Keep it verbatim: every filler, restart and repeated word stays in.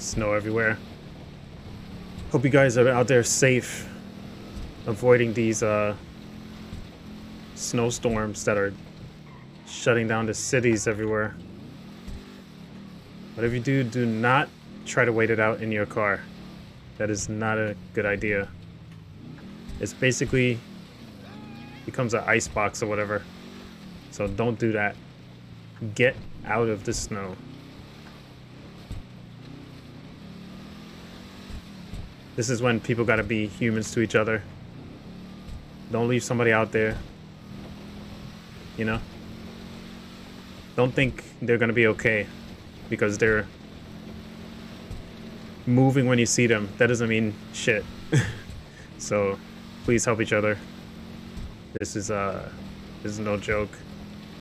Snow everywhere. Hope you guys are out there safe, avoiding these uh, snowstorms that are shutting down the cities everywhere. Whatever you do, do not try to wait it out in your car. That is not a good idea. It's basically becomes an icebox or whatever. So don't do that. Get out of the snow. This is when people gotta be humans to each other. Don't leave somebody out there. You know? Don't think they're gonna be okay because they're moving when you see them. That doesn't mean shit. So please help each other. This is uh this is no joke.